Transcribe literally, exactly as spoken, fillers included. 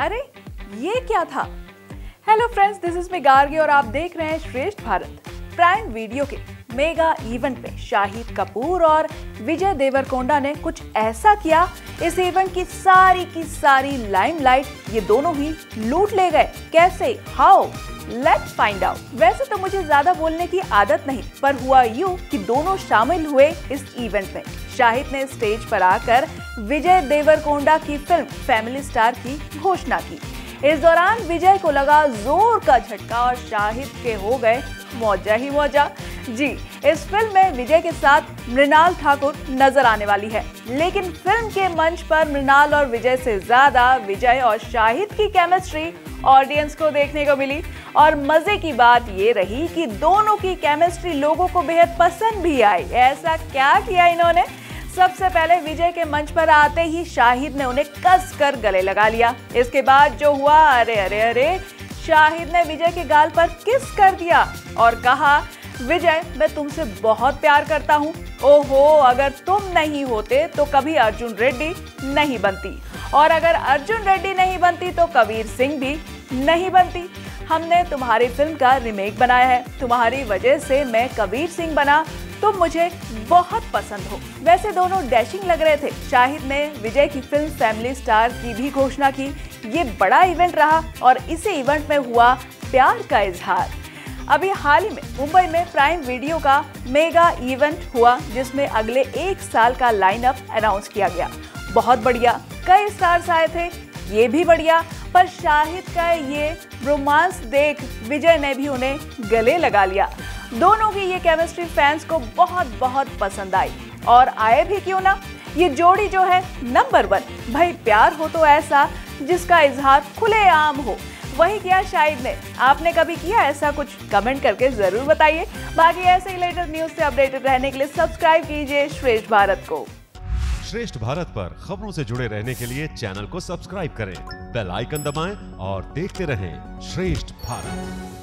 अरे ये क्या था। Hello friends, this is me Gargi और आप देख रहे हैं श्रेष्ठ भारत। प्राइम वीडियो के मेगा इवेंट में शाहिद कपूर और विजय देवरकोंडा ने कुछ ऐसा किया, इस इवेंट की सारी की सारी लाइमलाइट ये दोनों ही लूट ले गए। कैसे, हाउ, लेट्स फाइंड आउट। वैसे तो मुझे ज्यादा बोलने की आदत नहीं, पर हुआ यूं कि दोनों शामिल हुए इस इवेंट में। शाहिद ने स्टेज पर आकर विजय देवरकोंडा की फिल्म फैमिली स्टार की घोषणा की। इस दौरान विजय को लगा जोर का झटका और शाहिद के हो गए मौजा ही मौजा। जी, इस फिल्म में विजय के साथ मृणाल ठाकुर नजर आने वाली है, लेकिन फिल्म के मंच पर मृणाल और विजय से ज्यादा विजय और शाहिद की केमिस्ट्री ऑडियंस को देखने को मिली। और मजे की बात ये रही कि दोनों की केमिस्ट्री लोगों को बेहद पसंद भी आई। ऐसा क्या किया इन्होंने? सबसे पहले विजय के मंच पर आते ही शाहिद ने उन्हें कस कर गले लगा लिया। इसके बाद जो हुआ, अरे अरे अरे, शाहिद ने विजय के गाल पर किस कर दिया और कहा, विजय मैं तुमसे बहुत प्यार करता हूँ, ओहो अगर तुम नहीं होते तो कभी अर्जुन रेड्डी नहीं बनती, और अगर अर्जुन रेड्डी नहीं बनती तो कबीर सिंह भी नहीं बनती। हमने तुम्हारी फिल्म का रीमेक बनाया है, तुम्हारी वजह से मैं कबीर सिंह बना, तुम मुझे बहुत पसंद हो। वैसे दोनों डैशिंग लग रहे थे। शाहिद ने विजय की फिल्म फैमिली स्टार की भी घोषणा की। ये बड़ा इवेंट रहा और इसी इवेंट में हुआ प्यार का इजहार। अभी हाल ही में मुंबई में प्राइम वीडियो का मेगा इवेंट हुआ, जिसमें अगले एक साल का लाइनअप अनाउंस किया गया। बहुत बढ़िया, कई स्टार्स आए थे, ये भी बढ़िया, पर शाहिद का ये रोमांस देख विजय ने भी उन्हें गले लगा लिया। दोनों की ये केमिस्ट्री फैंस को बहुत बहुत पसंद आई, और आए भी क्यों ना। ये जोड़ी जो है नंबर वन। भाई प्यार हो तो ऐसा जिसका इजहार खुलेआम हो, वही किया शाहिद ने। आपने कभी किया ऐसा कुछ? कमेंट करके जरूर बताइए। बाकी ऐसे ही लेटेस्ट न्यूज से अपडेटेड रहने के लिए सब्सक्राइब कीजिए श्रेष्ठ भारत को। श्रेष्ठ भारत पर खबरों से जुड़े रहने के लिए चैनल को सब्सक्राइब करें, बेल आइकन दबाएं और देखते रहें श्रेष्ठ भारत।